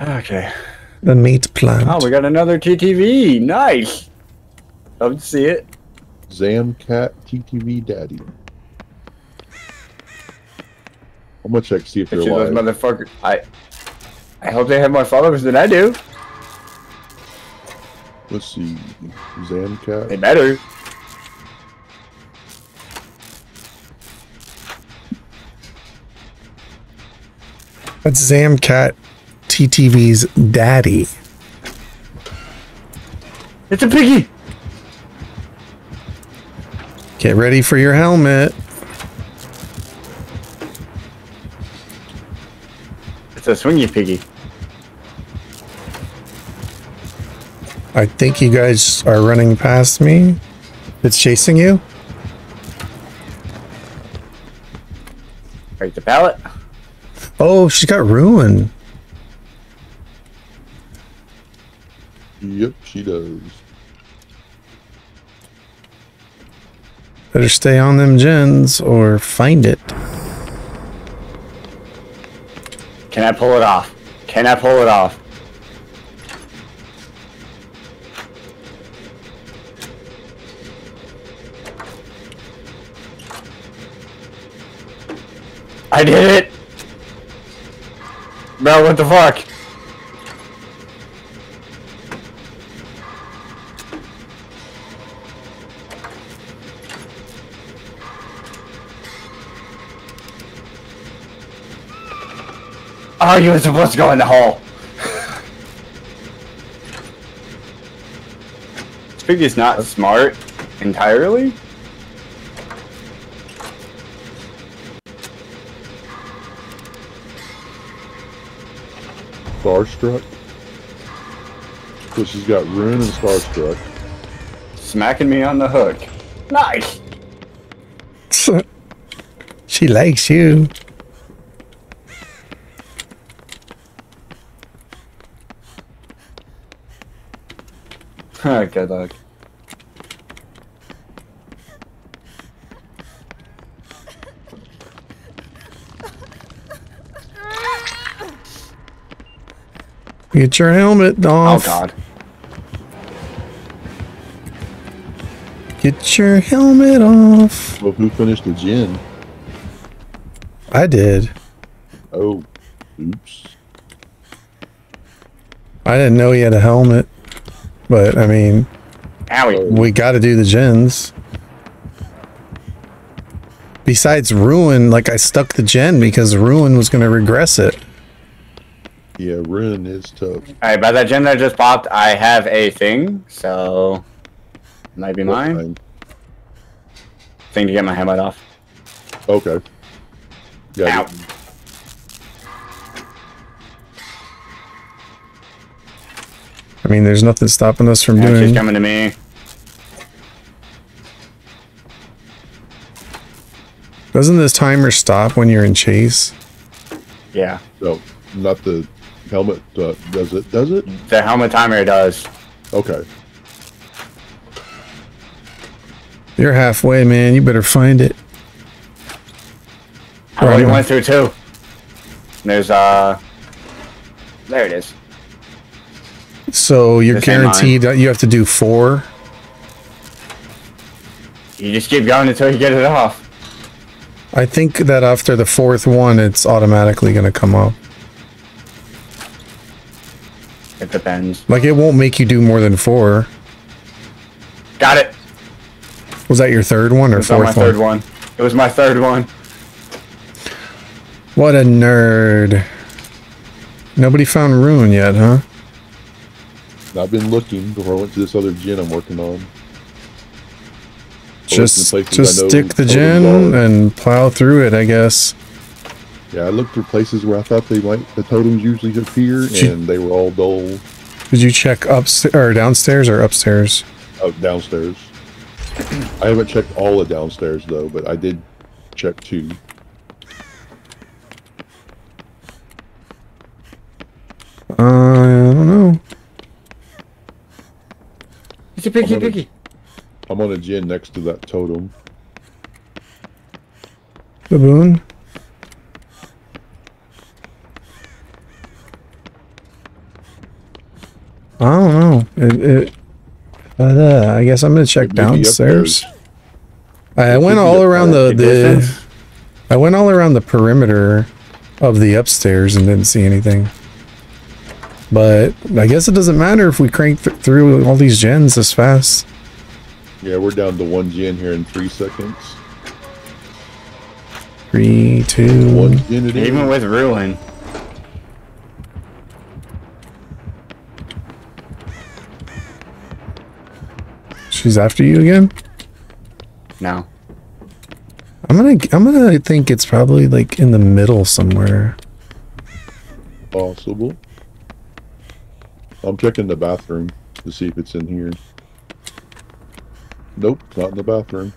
Okay. The meat plant. Oh, we got another TTV. Nice. Love to see it. Zamcat TTV Daddy. I'm gonna check see if they're alive. Those motherfuckers. I hope they have more followers than I do. Let's see. Zamcat. They better. That's Zamcat TTV's daddy. It's a piggy! Get ready for your helmet. It's a swingy piggy. I think you guys are running past me. It's chasing you. Right, the pallet. Oh, she's got Ruin. Yep, she does. Better stay on them gens or find it. Can I pull it off? Can I pull it off? I did it! Bro, what the fuck? Oh, you were supposed to go in the hole. This piggy's not smart entirely. Starstruck. So she's got Ruin and Starstruck. Smacking me on the hook. Nice! She likes you. Alright, good luck. Get your helmet off. Oh, God. Get your helmet off. Well, who finished the gin? I did. Oh, oops. I didn't know he had a helmet, but I mean, owie. We got to do the gins. Besides Ruin, like I stuck the gin because Ruin was going to regress it. Yeah, Ruin is tough. Alright, by that gen that I just popped, I have a thing, so might be mine. Thing to get my helmet off. Okay. Yeah. I mean, there's nothing stopping us from doing. She's coming to me. Doesn't this timer stop when you're in chase? Yeah. So, not the. Helmet does it? Does it? The helmet timer does. Okay. You're halfway, man. You better find it. I already went through two. There's there it is. So you're guaranteed that you have to do four. You just keep going until you get it off. I think that after the fourth one, it's automatically going to come up. It depends. Like, it won't make you do more than four. Got it. Was that your third one or fourth one? It was my third one. It was my third one. What a nerd. Nobody found Ruin yet, huh? I've been looking before I went to this other gin I'm working on. Just stick the gin and plow through it, I guess. Yeah, I looked for places where I thought they might, the totems usually appear, and they were all dull. Did you check upstairs or downstairs or upstairs? Oh, downstairs. I haven't checked all the downstairs though, but I did check two. I don't know. It's a picky, picky. I'm on a gin next to that totem. Baboon. I don't know. I guess I'm gonna check downstairs. I went all around I went all around the perimeter of the upstairs and didn't see anything. But I guess it doesn't matter if we crank through all these gens this fast. Yeah, we're down to one gen here in 3 seconds. 3, 2, 1. Even with Ruin. She's after you again? No. I'm gonna think it's probably like in the middle somewhere. Possible. I'm checking the bathroom to see if it's in here. Nope, not in the bathroom.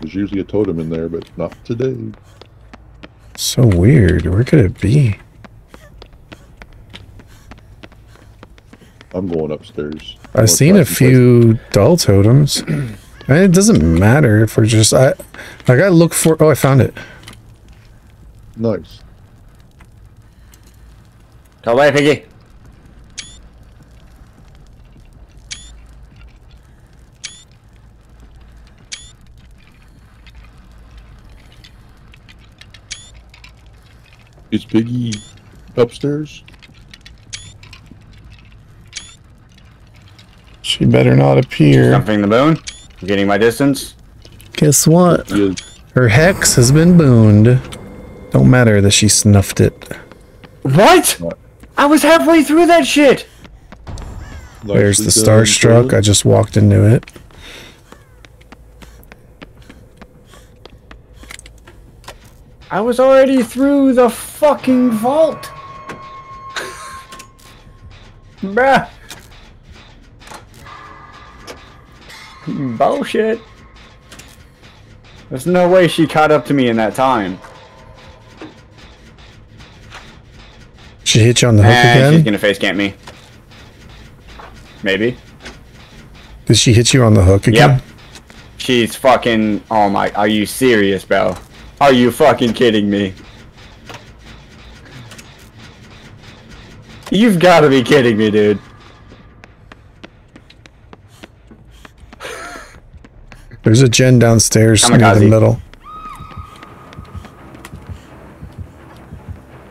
There's usually a totem in there, but not today. So weird. Where could it be? I'm going upstairs. I've seen a few doll totems. I mean, it doesn't matter if we're just... I gotta look for... Oh, I found it. Nice. Go away, Piggy. Is Piggy upstairs? She better not appear. Jumping the moon? Getting my distance? Guess what? Yes. Her hex has been booned. Don't matter that she snuffed it. What? I was halfway through that shit! Like there's the Starstruck. I just walked into it. I was already through the fucking vault! Bruh! Bullshit. There's no way she caught up to me in that time. She hit you on the hook again? She's gonna face camp me. Maybe. Did she hit you on the hook again? Yep. She's fucking... Oh my... Are you serious, bro? Are you fucking kidding me? You've gotta be kidding me, dude. There's a gen downstairs in the middle.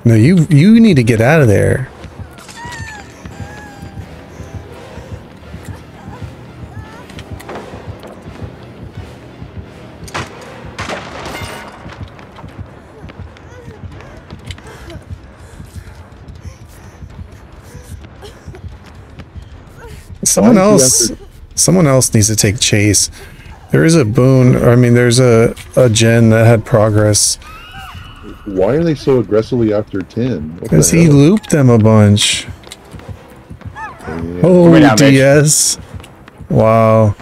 No, you need to get out of there. Someone else needs to take chase. There is a boon, I mean, there's a gen that had progress. Why are they so aggressively after 10? Because he looped them a bunch. Yeah. Oh, down, DS. Bitch. Wow.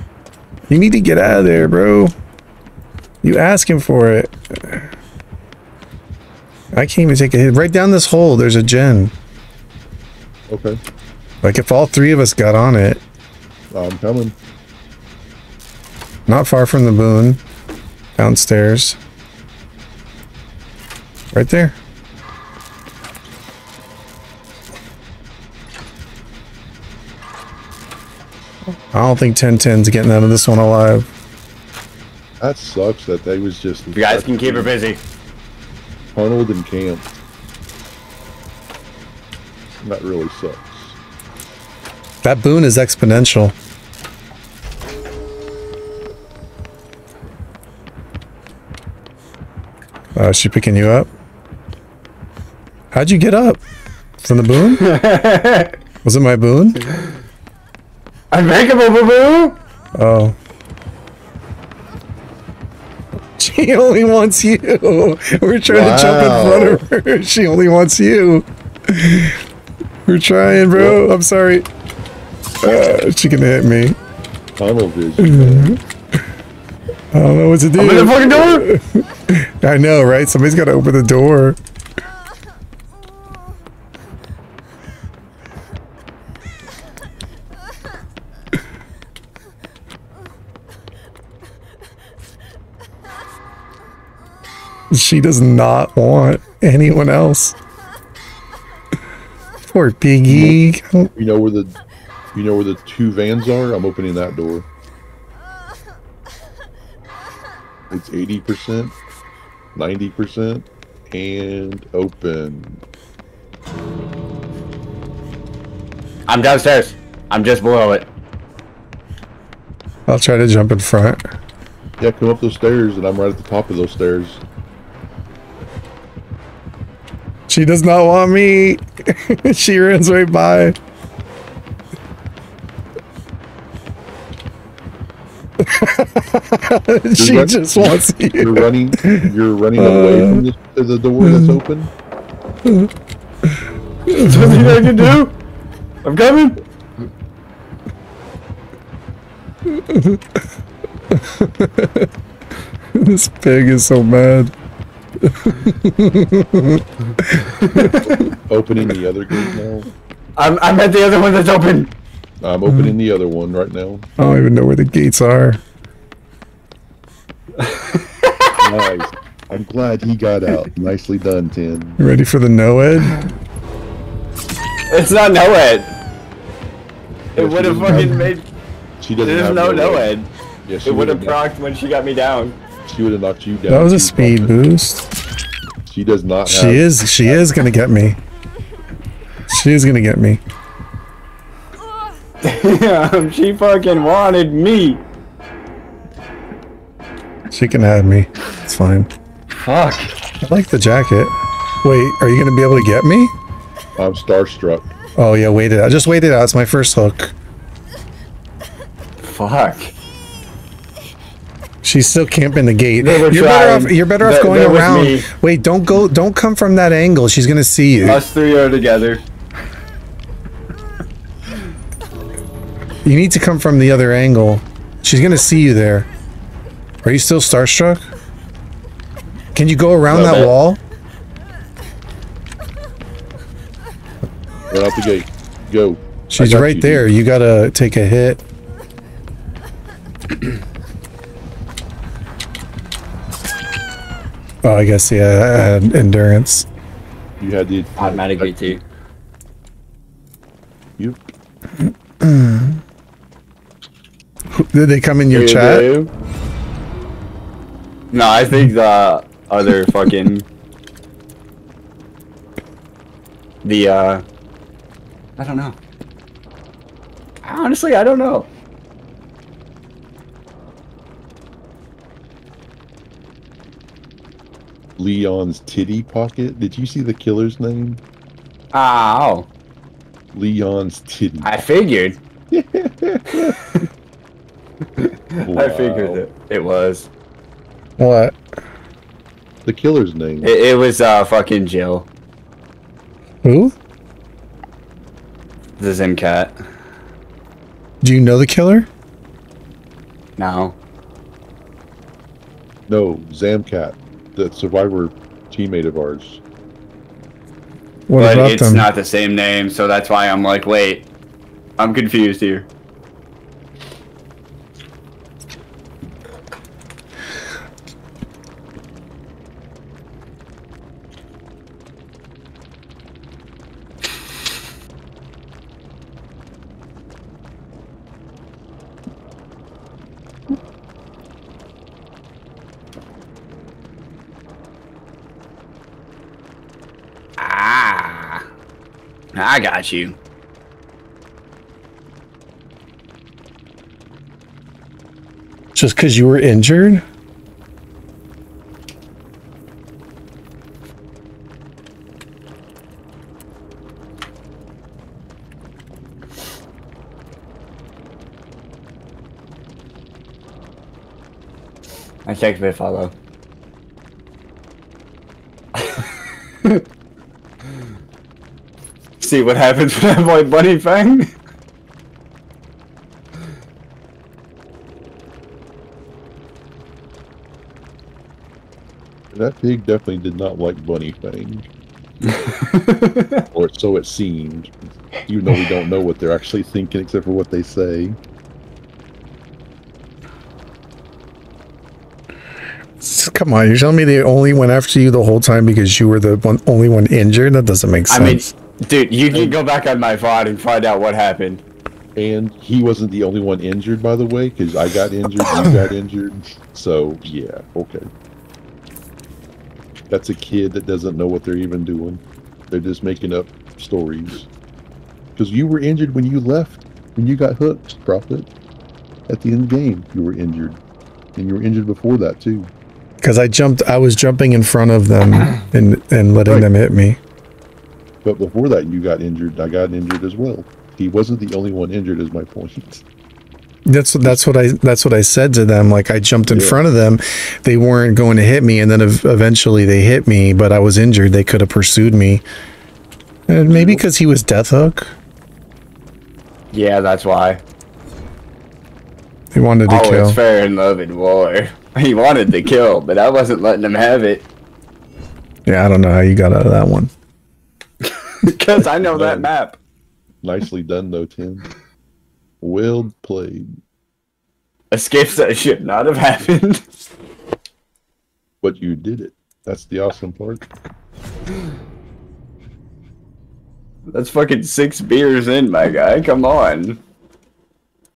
You need to get out of there, bro. You ask him for it. I can't even take a hit. Right down this hole, there's a gen. Okay. Like, if all three of us got on it. I'm coming. Not far from the boon, downstairs. Right there. I don't think 1010's getting out of this one alive. That sucks that they was just... You guys can keep her busy. Funneled and camped. That really sucks. That boon is exponential. Is she picking you up? How'd you get up? From the boon? Was it my boon? I'm makeable, boo-boo! Oh. She only wants you! We're trying to jump in front of her. She only wants you. We're trying, bro. Yep. I'm sorry. She can hit me. Tunnel vision. I don't know what to do. Open the fucking door! I know, right? Somebody's got to open the door. She does not want anyone else. Poor Piggy. You know where the You know where the two vans are? I'm opening that door. It's 80%, 90%, and open. I'm downstairs. I'm just below it. I'll try to jump in front. Yeah, come up those stairs, and I'm right at the top of those stairs. She does not want me. She runs right by. She just wants you. You're running away from the door that's open. There's nothing I can do. I'm coming. This pig is so mad. Opening the other gate now. I'm at the other one that's open. I'm opening the other one right now. I don't even know where the gates are. Nice. I'm glad he got out. Nicely done, Tim. Ready for the No Ed? It's not No Ed. It would have fucking made. She doesn't have no Ed. Yes, it would have procced when she got me down. She would have knocked you down. That was a speed boost. She does not. She is gonna get me. She is gonna get me. Damn, she fucking wanted me. She can have me. It's fine. Fuck. I like the jacket. Wait, are you going to be able to get me? I'm starstruck. Oh, yeah, wait it out. Just wait it out. It's my first hook. Fuck. She's still camping the gate. You're better off going around. Wait, don't go. Don't come from that angle. She's going to see you. Us three are together. You need to come from the other angle. She's gonna see you there. Are you still starstruck? Can you go around that wall? Run out the gate. Go. She's right there. You gotta take a hit. Oh, I guess, yeah, I had endurance. You had the automatic BT. You. Did they come in your chat? No, I think the other fucking... I don't know. Honestly, I don't know. Leon's titty pocket? Did you see the killer's name? Oh. Leon's titty. I figured. Wow. I figured it was. What? The killer's name. It was fucking Jill. Who? The Zamcat. Do you know the killer? No. No, Zamcat, the survivor teammate of ours. What but it's them? Not the same name, so that's why I'm like, wait, I'm confused here. I got you. Just because you were injured? I checked my follow. See what happens when I avoid Bunny Fang. That pig definitely did not like Bunny Fang. Or so it seemed. Even though we don't know what they're actually thinking except for what they say. Come on, you're telling me they only went after you the whole time because you were the only one injured? That doesn't make sense. I mean, dude, you can go back on my VOD and find out what happened. And he wasn't the only one injured, by the way, because I got injured, you got injured. So, yeah, okay. That's a kid that doesn't know what they're even doing. They're just making up stories. Because you were injured when you left, when you got hooked, Prophet. At the end of the game, you were injured. And you were injured before that, too. Because I was jumping in front of them and letting them hit me. But before that, you got injured. I got injured as well. He wasn't the only one injured, is my point. That's what I said to them. Like, I jumped in front of them. They weren't going to hit me, and then eventually they hit me. But I was injured. They could have pursued me. And maybe because he was Death Hook. Yeah, that's why. He wanted to kill. It's fair in love and war. He wanted to kill, but I wasn't letting him have it. Yeah, I don't know how you got out of that one. Because I know that map. Nicely done, though, Tim. Well played. Escapes that should not have happened. But you did it. That's the awesome part. That's fucking 6 beers in, my guy. Come on.